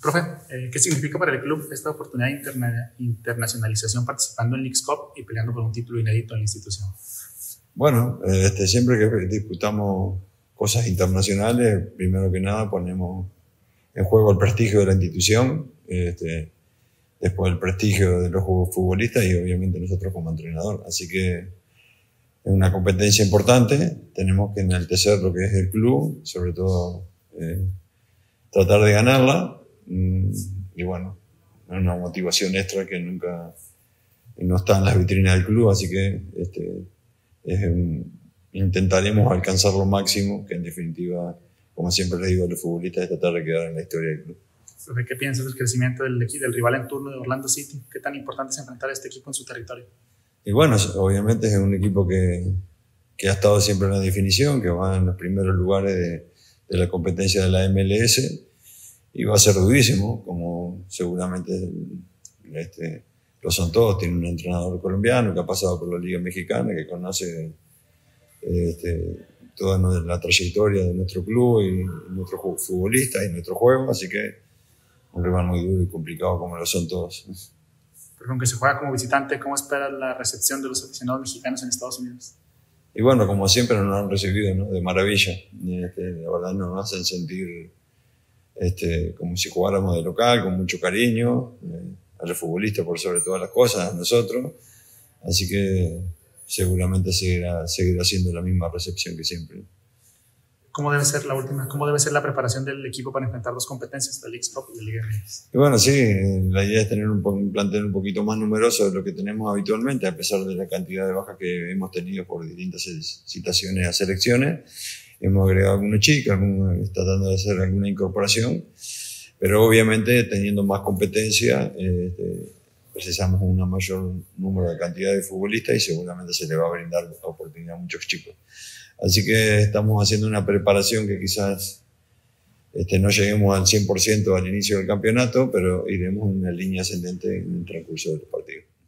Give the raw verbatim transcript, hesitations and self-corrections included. Profe, ¿qué significa para el club esta oportunidad de interna internacionalización participando en Leagues Cup y peleando por un título inédito en la institución? Bueno, este, siempre que disputamos cosas internacionales, primero que nada ponemos en juego el prestigio de la institución, este, después el prestigio de los futbolistas y obviamente nosotros como entrenador. Así que es una competencia importante, tenemos que enaltecer lo que es el club, sobre todo eh, tratar de ganarla. Y bueno, es una motivación extra que nunca no está en las vitrinas del club, así que este, es un, intentaremos alcanzar lo máximo, que en definitiva, como siempre les digo a los futbolistas, es tratar de quedar en la historia del club. ¿Qué piensas del crecimiento del, del rival en turno de Orlando City? ¿Qué tan importante es enfrentar a este equipo en su territorio? Y bueno, obviamente es un equipo que, que ha estado siempre en la definición, que va en los primeros lugares de, de la competencia de la M L S, y va a ser durísimo, como seguramente este, lo son todos. Tiene un entrenador colombiano que ha pasado por la Liga Mexicana, que conoce este, toda la trayectoria de nuestro club y nuestros futbolistas y nuestro juego, así que un rival muy duro y complicado como lo son todos. Pero aunque se juega como visitante, ¿cómo espera la recepción de los aficionados mexicanos en Estados Unidos? Y bueno, como siempre nos han recibido, ¿no?, de maravilla. Este, la verdad nos hacen sentir Este, como si jugáramos de local, con mucho cariño, eh, a los futbolistas por sobre todas las cosas, a nosotros. Así que seguramente seguirá, seguirá siendo la misma recepción que siempre. ¿Cómo debe ser la última? ¿Cómo debe ser la preparación del equipo para enfrentar dos competencias, la Leagues Cup y la Liga M X? Y bueno, sí, la idea es tener un, un plantel un poquito más numeroso de lo que tenemos habitualmente, a pesar de la cantidad de bajas que hemos tenido por distintas citaciones a selecciones. Hemos agregado algunos chicos, algunos, tratando de hacer alguna incorporación, pero obviamente teniendo más competencia este, precisamos un mayor número de cantidad de futbolistas y seguramente se le va a brindar oportunidad a muchos chicos. Así que estamos haciendo una preparación que quizás este, no lleguemos al cien por ciento al inicio del campeonato, pero iremos en una línea ascendente en el transcurso del partido.